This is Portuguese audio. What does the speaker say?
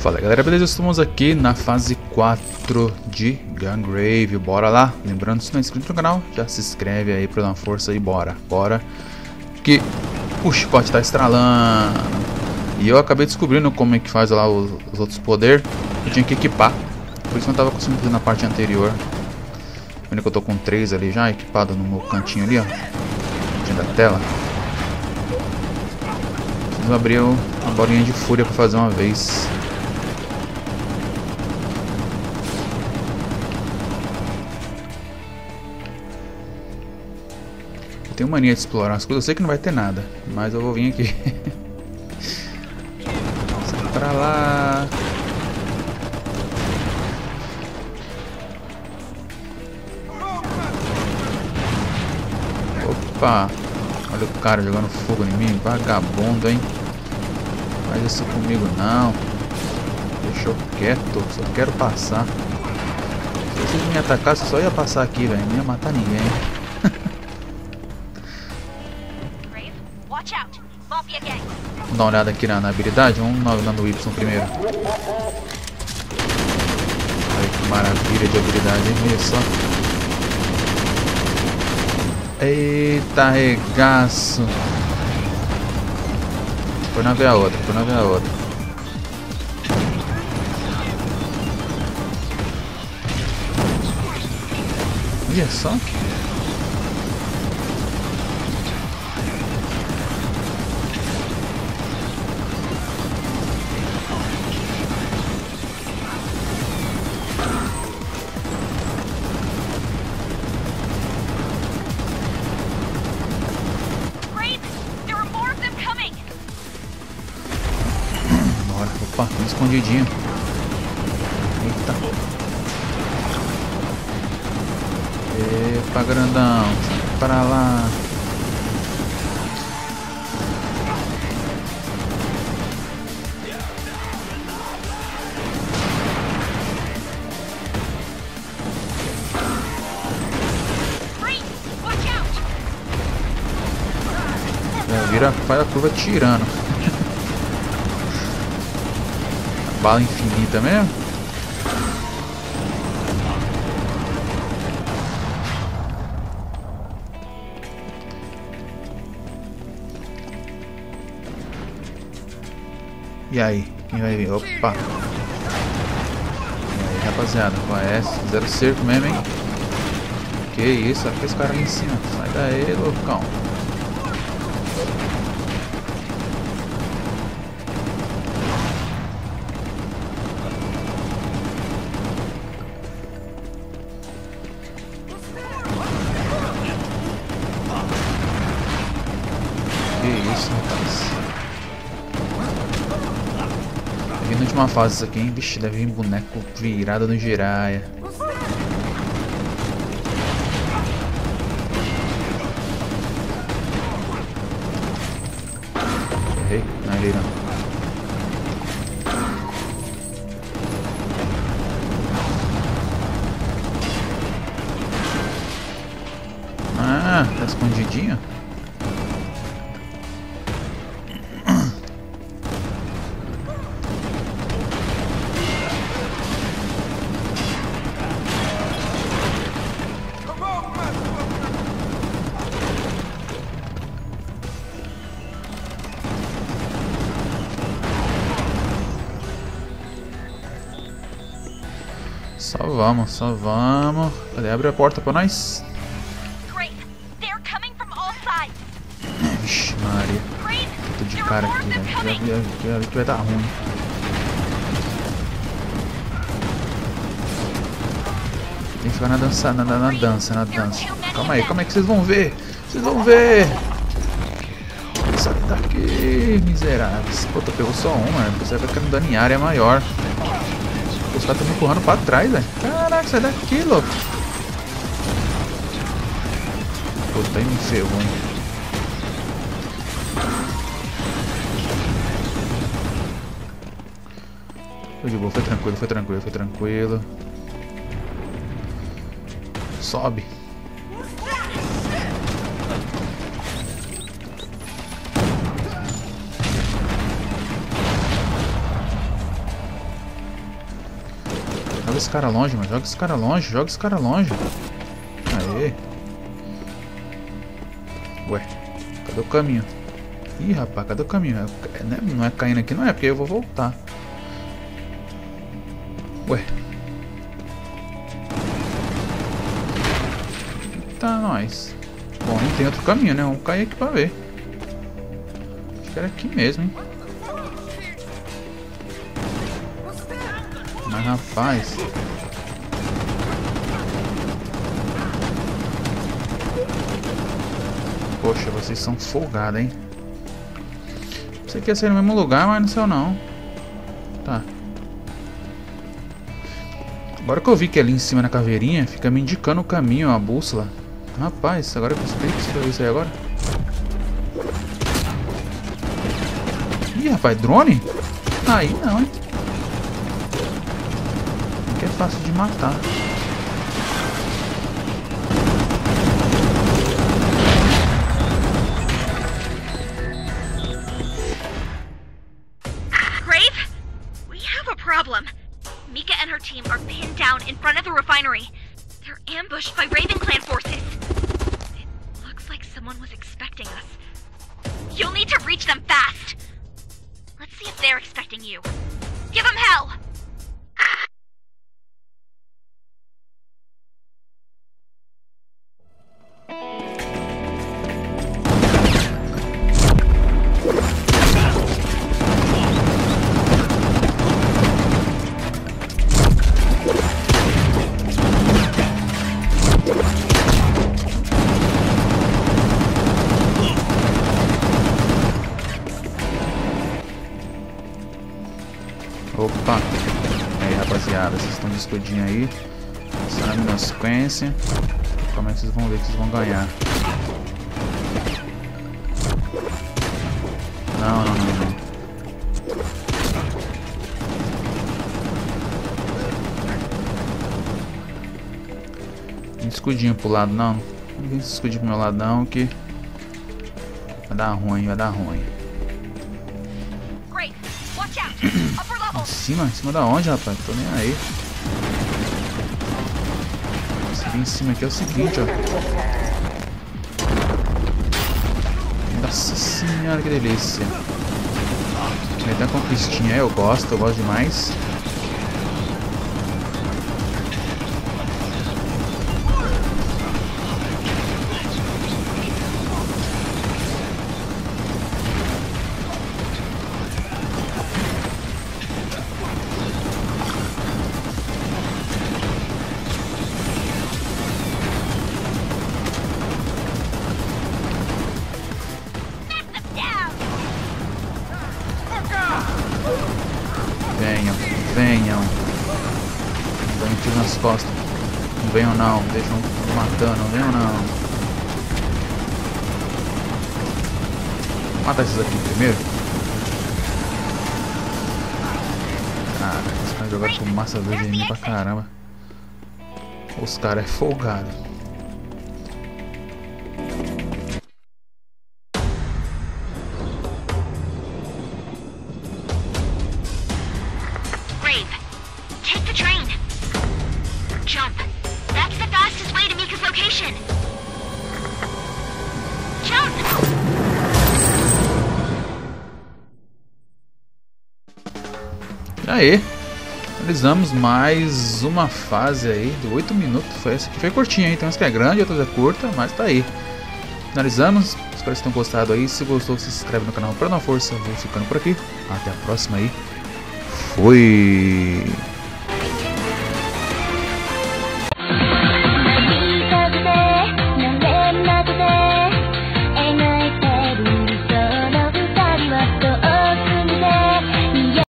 Fala galera, beleza? Estamos aqui na fase 4 de Gungrave, bora lá! Lembrando, se não é inscrito no canal, já se inscreve aí pra dar uma força e bora, bora! Que o chicote tá estralando! E eu acabei descobrindo como é que faz lá os outros poderes, eu tinha que equipar, por isso não tava conseguindo fazer na parte anterior. Vendo que eu tô com 3 ali já, equipado no meu cantinho ali, ó, da tela. Preciso abrir uma bolinha de fúria pra fazer uma vez. Eu tenho mania de explorar as coisas, eu sei que não vai ter nada, mas eu vou vir aqui. Sai pra lá. Opa, olha o cara jogando fogo em mim, vagabundo, hein? Faz isso comigo não. Deixa eu quieto, só quero passar. Se vocês me atacassem, eu só ia passar aqui, velho. Não ia matar ninguém. Vamos dar uma olhada aqui na habilidade. Vamos dar no Y primeiro. Olha que maravilha de habilidade, hein? Olha só. Eita, regaço. Foi na ver a outra, foi na ver a outra. Olha só. Opa, escondidinho. Eita. Epa, grandão. Sai pra lá. É, vira, faz a curva tirando. Bala infinita mesmo. E aí, quem vai vir? Opa! E aí, rapaziada, qual é essa? Fizeram cerco mesmo, hein? Que isso, olha esse cara ali em cima. Sai daí, loucão. Vindo de uma fase isso aqui, hein? Vixe, deve vir boneco virado no Jiraiya. Errei? Não, errei não. Ah, tá escondidinho? Só vamos, só vamos. Ele abre a porta pra nós. Vixe, Maria. Tô de cara aqui, velho. Já vi que vai dar ruim. Tem que ficar na dança, na dança, na dança. Calma aí, como é que vocês vão ver? Vocês vão ver! Sai daqui, miseráveis. Pô, tu pegou só uma, né? Você vai ficar me dando em área maior. Os caras estão me empurrando pra trás, velho. Caraca, sai daqui, louco. Puta, aí me ferrou, hein. Foi de boa, foi tranquilo, foi tranquilo, foi tranquilo. Sobe. Joga esse cara longe, mano. Joga esse cara longe. Joga esse cara longe. Aê. Ué. Cadê o caminho? Ih, rapaz. Cadê o caminho? Não é caindo aqui, não é. Porque eu vou voltar. Ué. Tá, nós. Bom, não tem outro caminho, né? Vamos cair aqui pra ver. Acho que era aqui mesmo, hein? Mas, rapaz... Poxa, vocês são folgados, hein? Isso aqui ia ser no mesmo lugar, mas não saiu, não. Tá. Agora que eu vi que ali em cima na caveirinha, fica me indicando o caminho, a bússola. Rapaz, agora que eu explico se eu isso aí agora. Ih, rapaz, drone? Aí não, hein? Aqui é fácil de matar. Grave, we have a problem. Mika and her team are pinned down in front of the refinery. They're ambushed by Raven Clan forces. Someone was expecting us. You'll need to reach them fast. Let's see if they're expecting you. Give them hell! Opa! E aí, rapaziada, vocês estão de escudinho aí. Essa é a minha sequência. Como é que vocês vão ver que vocês vão ganhar? Não, não, não, não. Tem escudinho pro lado, não. Não vem esse escudinho pro meu lado, não, que... Vai dar ruim, vai dar ruim. Em cima da onde, rapaz? Tô nem aí. Se vir em cima aqui é o seguinte, ó. Nossa senhora, que delícia. Vai dar conquistinha aí, eu gosto demais. Venham. Dão um tiro nas costas. Não venham não, deixam matando, não venham não. Vou matar esses aqui primeiro. Cara, os caras jogaram com massa verde ainda pra caramba. Os caras é folgado. Aê, realizamos mais uma fase aí de 8 minutos. Foi essa que foi curtinha, então essa que é grande, outra é curta, mas tá aí. Finalizamos, espero que vocês tenham gostado aí. Se gostou, se inscreve no canal pra dar uma força. Vou ficando por aqui, até a próxima aí. Fui!